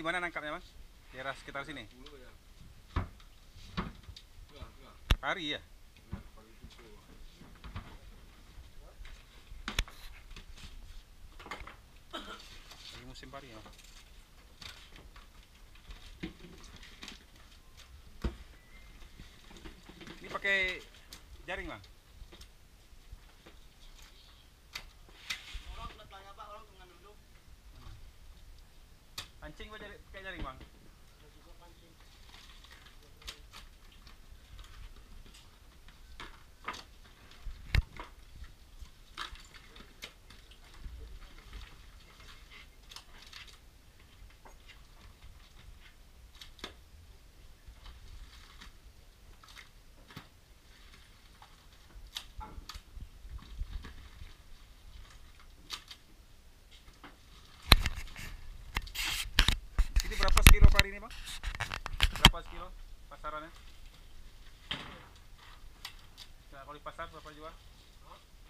di mana nangkapnya, Mas? Daerah sekitar sini. Pari ya. Lagi musim pari ya. Ini pakai jaring, Bang. Pancing pakai jaring, Bang. Ini Bang, berapa kilo pasarannya? Nah, kalau di pasar berapa jual?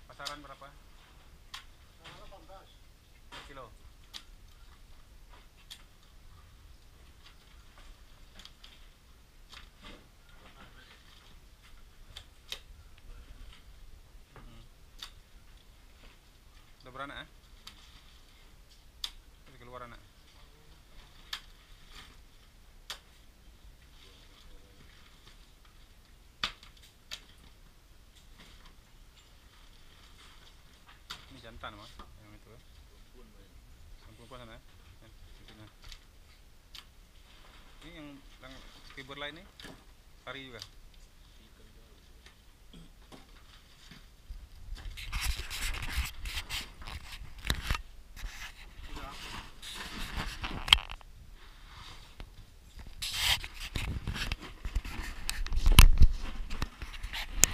Pasaran berapa? 18 kilo. Udah beranak, Udah keluar anak. Jantan Mas, yang itu perempuan sana ya. Ini yang fiber lain nih pari juga.